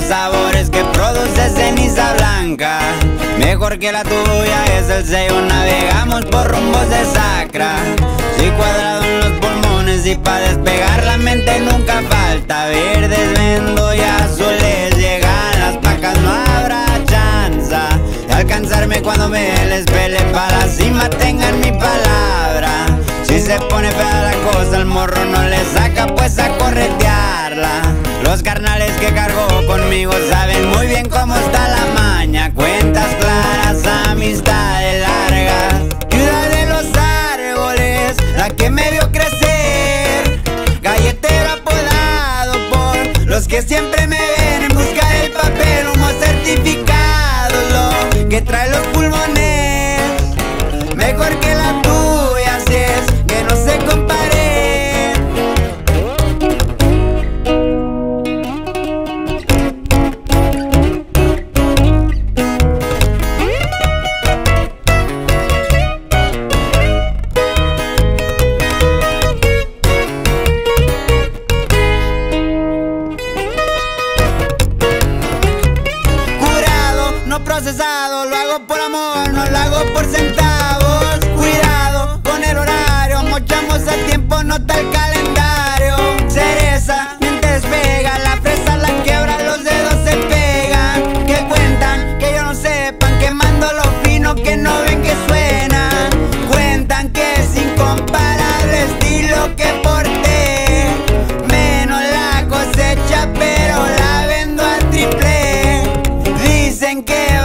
los sabores que produce ceniza blanca. Mejor que la tuya es el sello, navegamos por rumbos de sacra. Soy cuadrado en los pulmones y pa' despegar la mente nunca falta. Verdes, vendo y azules llegan las pacas, no habrá chanza de alcanzarme cuando me les pele. Pa' la cima tengan mi palabra. Si se pone fea la cosa, el morro no le saca, pues a corretearla. Los carnales que cargo conmigo saben muy bien cómo está la maña. Cuentas claras, amistades largas. Ciudad de los árboles, la que me vio crecer. Galletero apodado por los que siempre me ven en busca del papel. Humo certificado, lo que trae los pulmones. Mejor que la tuya, si es que no se compare. Lo hago por amor, no lo hago por centavos. Cuidado con el horario, mochamos el tiempo, no está el calendario. Cereza, mente despega, la fresa la quiebra, los dedos se pegan. Que cuentan, que yo no sepan, quemando lo fino que no ven que suena. Cuentan que es incomparable el estilo que porté. Menos la cosecha, pero la vendo al triple. Dicen que